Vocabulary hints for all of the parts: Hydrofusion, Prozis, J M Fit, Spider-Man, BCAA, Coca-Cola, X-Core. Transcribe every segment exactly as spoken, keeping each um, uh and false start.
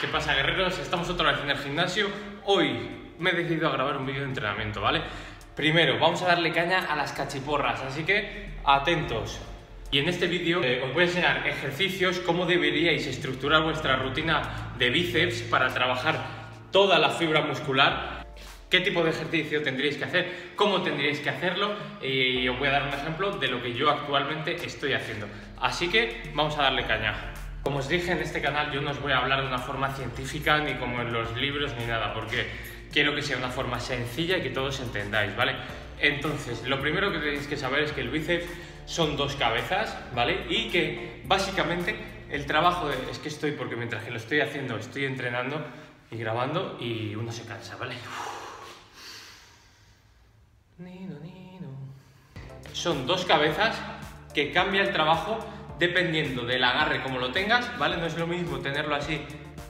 ¿Qué pasa, guerreros? Estamos otra vez en el gimnasio. Hoy me he decidido a grabar un vídeo de entrenamiento, ¿vale? Primero, vamos a darle caña a las cachiporras, así que atentos. Y en este vídeo eh, os voy a enseñar ejercicios, cómo deberíais estructurar vuestra rutina de bíceps para trabajar toda la fibra muscular, qué tipo de ejercicio tendríais que hacer, cómo tendríais que hacerlo, y os voy a dar un ejemplo de lo que yo actualmente estoy haciendo. Así que vamos a darle caña. Como os dije, en este canal yo no os voy a hablar de una forma científica, ni como en los libros, ni nada, porque quiero que sea una forma sencilla y que todos entendáis, ¿vale? Entonces, lo primero que tenéis que saber es que el bíceps son dos cabezas, ¿vale? Y que básicamente el trabajo de... Es que estoy, porque mientras que lo estoy haciendo, estoy entrenando y grabando y uno se cansa, ¿vale? Nino, nino. Son dos cabezas que cambia el trabajo dependiendo del agarre como lo tengas, ¿vale? No es lo mismo tenerlo así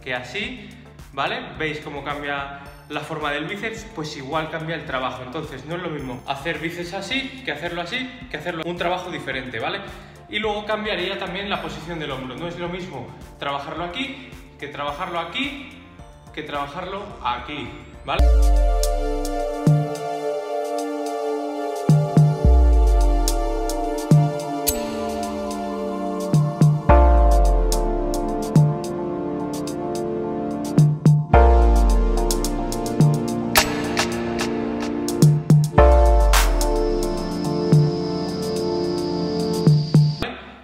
que así, ¿vale? ¿Veis cómo cambia la forma del bíceps? Pues igual cambia el trabajo. Entonces no es lo mismo hacer bíceps así, que hacerlo así, que hacerlo un trabajo diferente, ¿vale? Y luego cambiaría también la posición del hombro. No es lo mismo trabajarlo aquí, que trabajarlo aquí, que trabajarlo aquí, ¿vale?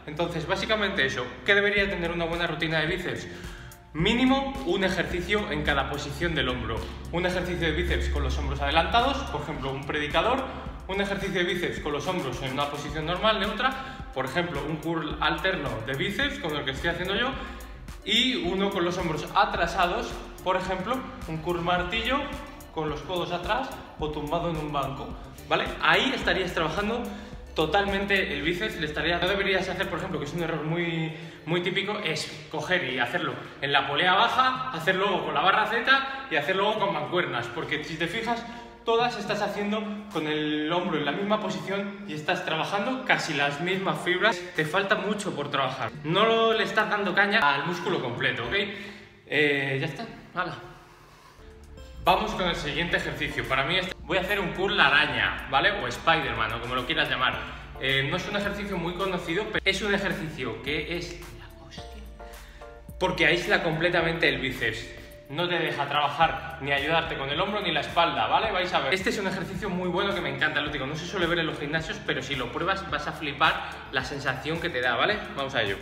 Entonces, básicamente eso. ¿Qué debería tener una buena rutina de bíceps? Mínimo un ejercicio en cada posición del hombro. Un ejercicio de bíceps con los hombros adelantados, por ejemplo, un predicador. Un ejercicio de bíceps con los hombros en una posición normal, neutra. Por ejemplo, un curl alterno de bíceps, como el que estoy haciendo yo. Y uno con los hombros atrasados, por ejemplo, un curl martillo con los codos atrás o tumbado en un banco, ¿vale? Ahí estarías trabajando totalmente el bíceps. Le estaría... No deberías hacer, por ejemplo, que es un error muy, muy típico, es coger y hacerlo en la polea baja, hacerlo luego con la barra Z y hacerlo luego con mancuernas, porque si te fijas, todas estás haciendo con el hombro en la misma posición y estás trabajando casi las mismas fibras. Te falta mucho por trabajar. No lo, le estás dando caña al músculo completo, ¿ok? Eh, ya está, hala. Vamos con el siguiente ejercicio. Para mí este... voy a hacer un curl araña, ¿vale? O Spider-Man, o como lo quieras llamar. Eh, no es un ejercicio muy conocido, pero es un ejercicio que es la hostia, porque aísla completamente el bíceps. No te deja trabajar ni ayudarte con el hombro ni la espalda, ¿vale? Vais a ver. Este es un ejercicio muy bueno que me encanta, lo digo. No se suele ver en los gimnasios, pero si lo pruebas vas a flipar la sensación que te da, ¿vale? Vamos a ello.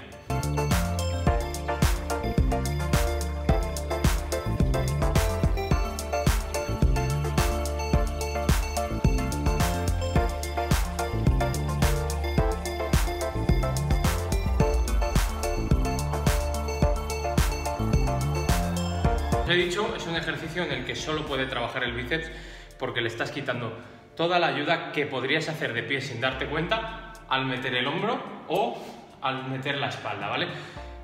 He dicho, es un ejercicio en el que solo puede trabajar el bíceps porque le estás quitando toda la ayuda que podrías hacer de pie sin darte cuenta al meter el hombro o al meter la espalda, ¿vale?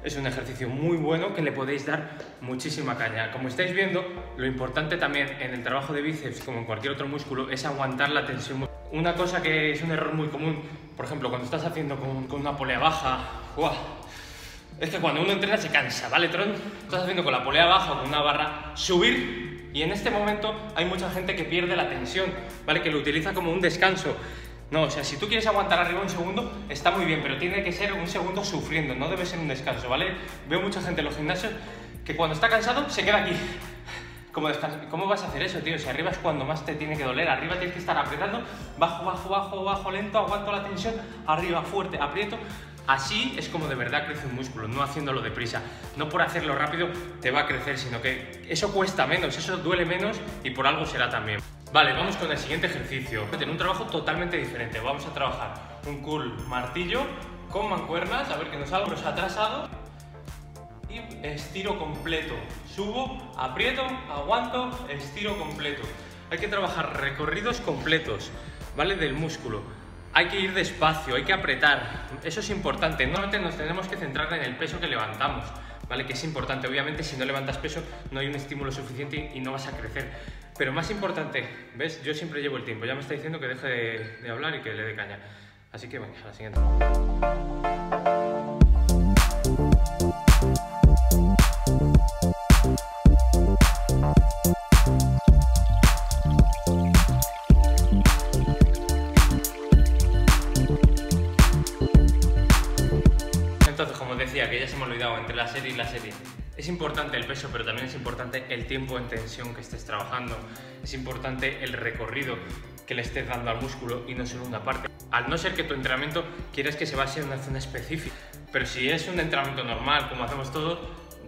Es un ejercicio muy bueno que le podéis dar muchísima caña. Como estáis viendo, lo importante también en el trabajo de bíceps, como en cualquier otro músculo, es aguantar la tensión. Una cosa que es un error muy común, por ejemplo, cuando estás haciendo con, con una polea baja, ¡guau! Es que cuando uno entrena se cansa, ¿vale, Tron? Estás haciendo con la polea baja o con una barra, subir, y en este momento hay mucha gente que pierde la tensión, ¿vale? Que lo utiliza como un descanso. No, o sea, si tú quieres aguantar arriba un segundo, está muy bien, pero tiene que ser un segundo sufriendo, no debe ser un descanso, ¿vale? Veo mucha gente en los gimnasios que cuando está cansado se queda aquí. Como descanso. ¿Cómo vas a hacer eso, tío? Si arriba es cuando más te tiene que doler, arriba tienes que estar apretando, bajo, bajo, bajo, bajo, lento, aguanto la tensión, arriba, fuerte, aprieto. Así es como de verdad crece un músculo, no haciéndolo deprisa. No por hacerlo rápido te va a crecer, sino que eso cuesta menos, eso duele menos y por algo será también. Vale, vamos con el siguiente ejercicio. Vamos a tener un trabajo totalmente diferente. Vamos a trabajar un curl martillo con mancuernas, a ver que nos haga los atrasados. Y estiro completo. Subo, aprieto, aguanto, estiro completo. Hay que trabajar recorridos completos, ¿vale? Del músculo. Hay que ir despacio, hay que apretar, eso es importante. Normalmente nos tenemos que centrar en el peso que levantamos, ¿vale? Que es importante, obviamente si no levantas peso no hay un estímulo suficiente y no vas a crecer. Pero más importante, ¿ves? Yo siempre llevo el tiempo, ya me está diciendo que deje de, de hablar y que le dé caña. Así que venga, a la siguiente. serie y la serie. Es importante el peso, pero también es importante el tiempo en tensión que estés trabajando. Es importante el recorrido que le estés dando al músculo y no solo una parte. Al no ser que tu entrenamiento quieras que se base en una zona específica. Pero si es un entrenamiento normal, como hacemos todos,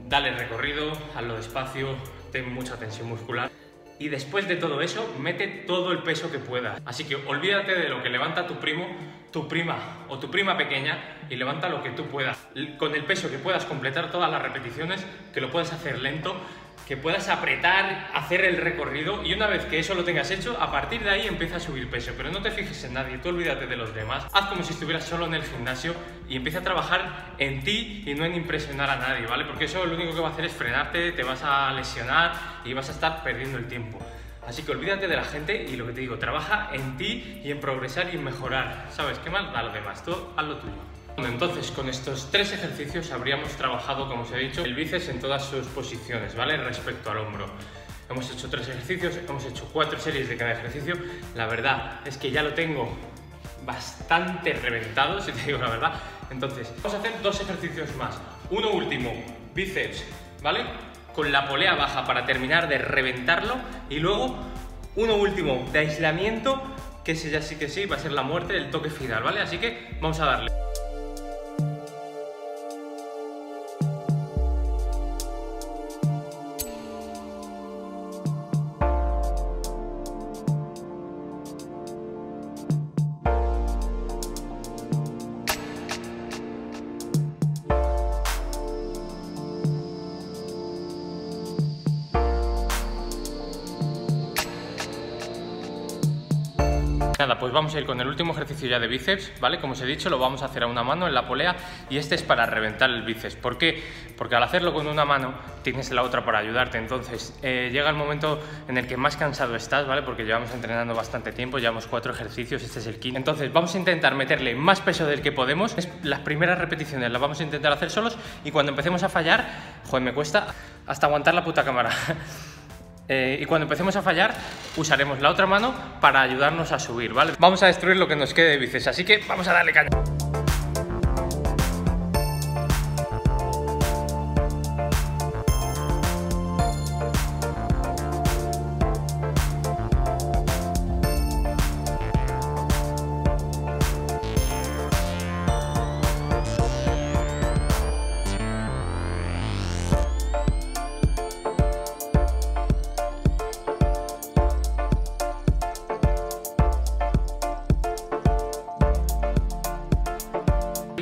dale recorrido, hazlo despacio, ten mucha tensión muscular. Y después de todo eso, mete todo el peso que puedas. Así que olvídate de lo que levanta tu primo, tu prima o tu prima pequeña y levanta lo que tú puedas. Con el peso que puedas completar todas las repeticiones, que lo puedas hacer lento, que puedas apretar, hacer el recorrido y una vez que eso lo tengas hecho, a partir de ahí empieza a subir peso. Pero no te fijes en nadie, tú olvídate de los demás. Haz como si estuvieras solo en el gimnasio y empieza a trabajar en ti y no en impresionar a nadie, ¿vale? Porque eso lo único que va a hacer es frenarte, te vas a lesionar y vas a estar perdiendo el tiempo. Así que olvídate de la gente y lo que te digo, trabaja en ti y en progresar y en mejorar. ¿Sabes qué más? A lo demás, tú haz lo tuyo. Bueno, entonces con estos tres ejercicios habríamos trabajado, como os he dicho, el bíceps en todas sus posiciones, ¿vale? Respecto al hombro. Hemos hecho tres ejercicios, hemos hecho cuatro series de cada ejercicio. La verdad es que ya lo tengo bastante reventado, si te digo la verdad. Entonces, vamos a hacer dos ejercicios más. Uno último, bíceps, ¿vale? Con la polea baja para terminar de reventarlo y luego uno último de aislamiento, que ese ya sí que sí va a ser la muerte, el toque final, ¿vale? Así que vamos a darle. Nada, pues vamos a ir con el último ejercicio ya de bíceps, ¿vale? Como os he dicho, lo vamos a hacer a una mano en la polea y este es para reventar el bíceps. ¿Por qué? Porque al hacerlo con una mano tienes la otra para ayudarte. Entonces eh, llega el momento en el que más cansado estás, ¿vale? Porque llevamos entrenando bastante tiempo, llevamos cuatro ejercicios, este es el quinto. Entonces vamos a intentar meterle más peso del que podemos. Las primeras repeticiones las vamos a intentar hacer solos y cuando empecemos a fallar, joder, me cuesta hasta aguantar la puta cámara. Eh, y cuando empecemos a fallar, usaremos la otra mano para ayudarnos a subir, ¿vale? Vamos a destruir lo que nos quede de bíceps, así que vamos a darle caña.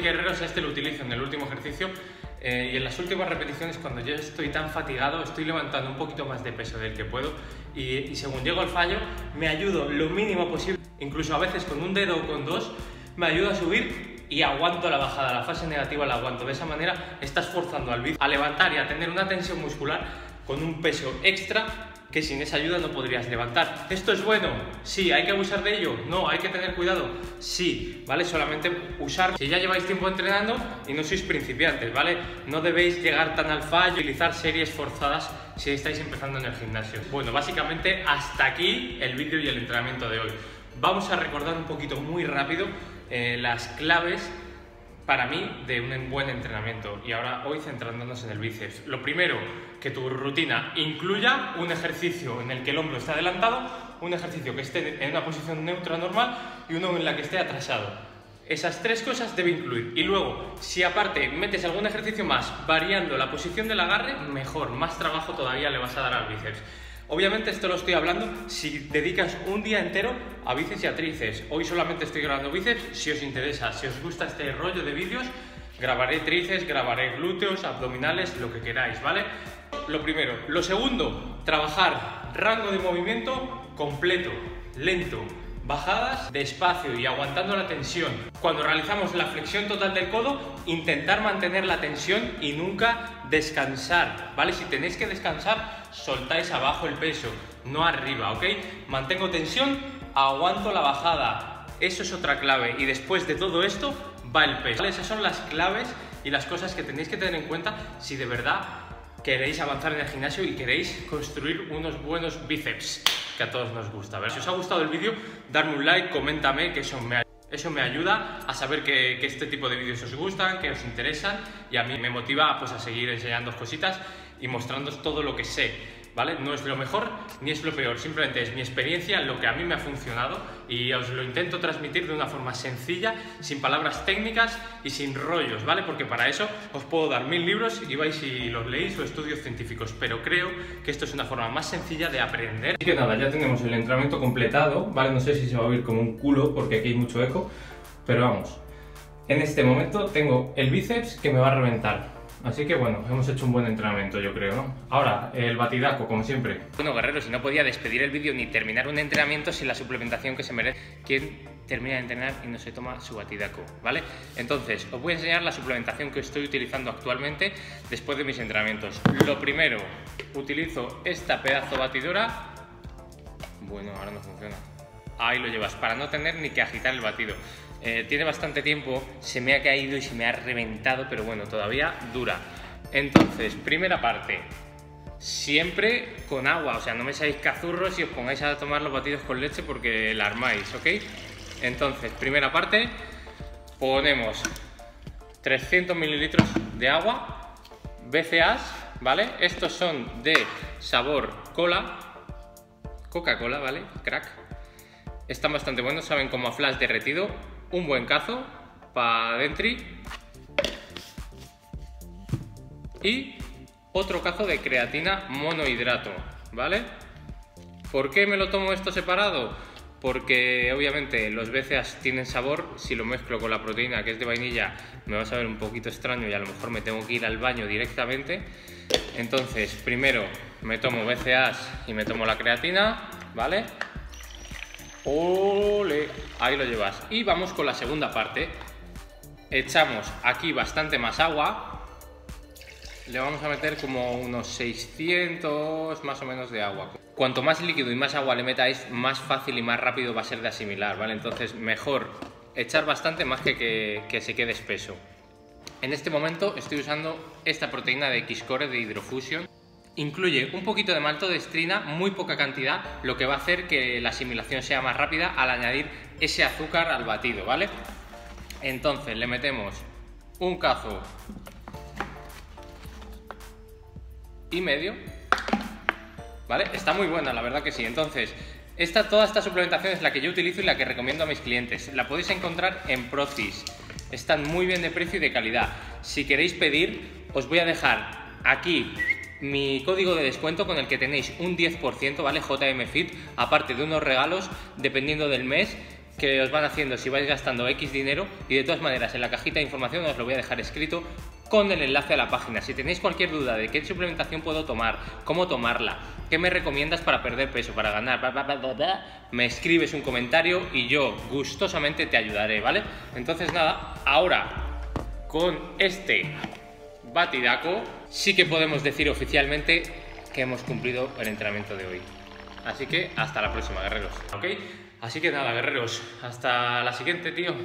Guerreros, este lo utilizo en el último ejercicio eh, y en las últimas repeticiones cuando yo estoy tan fatigado estoy levantando un poquito más de peso del que puedo y, y según llego al fallo me ayudo lo mínimo posible, incluso a veces con un dedo o con dos me ayuda a subir y aguanto la bajada, la fase negativa la aguanto, de esa manera estás forzando al bíceps a levantar y a tener una tensión muscular con un peso extra que sin esa ayuda no podrías levantar. ¿Esto es bueno? Sí. ¿Hay que abusar de ello? No. ¿Hay que tener cuidado? Sí, ¿vale? Solamente usar... Si ya lleváis tiempo entrenando y no sois principiantes, ¿vale? No debéis llegar tan al fallo, utilizar series forzadas si estáis empezando en el gimnasio. Bueno, básicamente hasta aquí el vídeo y el entrenamiento de hoy. Vamos a recordar un poquito muy rápido eh, las claves para mí de un buen entrenamiento y ahora hoy centrándonos en el bíceps. Lo primero, que tu rutina incluya un ejercicio en el que el hombro esté adelantado, un ejercicio que esté en una posición neutra normal y uno en la que esté atrasado. Esas tres cosas debe incluir y luego si aparte metes algún ejercicio más variando la posición del agarre, mejor, más trabajo todavía le vas a dar al bíceps. Obviamente esto lo estoy hablando si dedicas un día entero a bíceps y a tríceps. Hoy solamente estoy grabando bíceps, si os interesa, si os gusta este rollo de vídeos, grabaré tríceps, grabaré glúteos, abdominales, lo que queráis, ¿vale? Lo primero. Lo segundo, trabajar rango de movimiento completo, lento, bajadas despacio y aguantando la tensión. Cuando realizamos la flexión total del codo, intentar mantener la tensión y nunca descansar, ¿vale? Si tenéis que descansar, soltáis abajo el peso, no arriba, ¿ok? Mantengo tensión, aguanto la bajada. Eso es otra clave. Y después de todo esto, va el peso, ¿vale? Esas son las claves y las cosas que tenéis que tener en cuenta si de verdad queréis avanzar en el gimnasio y queréis construir unos buenos bíceps que a todos nos gusta. A ver, si os ha gustado el vídeo, darme un like, coméntame, que eso me ayuda. Eso me ayuda a saber que, que este tipo de vídeos os gustan, que os interesan, y a mí me motiva pues, a seguir enseñándoos cositas y mostrándoos todo lo que sé, ¿vale? No es lo mejor ni es lo peor, simplemente es mi experiencia, lo que a mí me ha funcionado, y os lo intento transmitir de una forma sencilla, sin palabras técnicas y sin rollos, ¿vale? Porque para eso os puedo dar mil libros y vais y los leéis, o estudios científicos, pero creo que esto es una forma más sencilla de aprender. Así que nada, ya tenemos el entrenamiento completado, ¿vale? No sé si se va a oír como un culo porque aquí hay mucho eco, pero vamos, en este momento tengo el bíceps que me va a reventar. Así que bueno, hemos hecho un buen entrenamiento, yo creo, ¿no? Ahora, el batidaco, como siempre. Bueno, guerreros, si no podía despedir el vídeo ni terminar un entrenamiento sin la suplementación que se merece quien termina de entrenar y no se toma su batidaco, ¿vale? Entonces, os voy a enseñar la suplementación que estoy utilizando actualmente después de mis entrenamientos. Lo primero, utilizo esta pedazo batidora. Bueno, ahora no funciona. Ahí lo llevas, para no tener ni que agitar el batido. Eh, tiene bastante tiempo, se me ha caído y se me ha reventado, pero bueno, todavía dura. Entonces, primera parte, siempre con agua, o sea, no me seáis cazurros y os pongáis a tomar los batidos con leche porque la armáis, ¿ok? Entonces, primera parte, ponemos trescientos mililitros de agua, B C As, ¿vale? Estos son de sabor cola, Coca-Cola, ¿vale? Crack. Están bastante buenos, saben como a flash derretido. Un buen cazo para adentro y otro cazo de creatina monohidrato, ¿vale? ¿Por qué me lo tomo esto separado? Porque obviamente los B C As tienen sabor, si lo mezclo con la proteína que es de vainilla me va a saber un poquito extraño y a lo mejor me tengo que ir al baño directamente. Entonces primero me tomo B C As y me tomo la creatina, ¿vale? ¡Ole! Ahí lo llevas. Y vamos con la segunda parte. Echamos aquí bastante más agua. Le vamos a meter como unos seiscientos más o menos de agua. Cuanto más líquido y más agua le metáis, más fácil y más rápido va a ser de asimilar, ¿vale? Entonces mejor echar bastante más que que, que se quede espeso. En este momento estoy usando esta proteína de X-Core de Hydrofusion. Incluye un poquito de maltodextrina, muy poca cantidad, lo que va a hacer que la asimilación sea más rápida al añadir ese azúcar al batido, ¿vale? Entonces le metemos un cazo y medio, ¿vale? Está muy buena, la verdad que sí. Entonces, esta, toda esta suplementación es la que yo utilizo y la que recomiendo a mis clientes. La podéis encontrar en Prozis. Están muy bien de precio y de calidad. Si queréis pedir, os voy a dejar aquí mi código de descuento con el que tenéis un diez por ciento, ¿vale? J M Fit, aparte de unos regalos dependiendo del mes que os van haciendo si vais gastando X dinero, y de todas maneras en la cajita de información os lo voy a dejar escrito con el enlace a la página. Si tenéis cualquier duda de qué suplementación puedo tomar, cómo tomarla, qué me recomiendas para perder peso, para ganar, bla, bla, bla, bla, bla, me escribes un comentario y yo gustosamente te ayudaré, ¿vale? Entonces nada, ahora con este batidaco sí que podemos decir oficialmente que hemos cumplido el entrenamiento de hoy. Así que hasta la próxima, guerreros. ¿Ok? Así que nada, guerreros, hasta la siguiente, tío.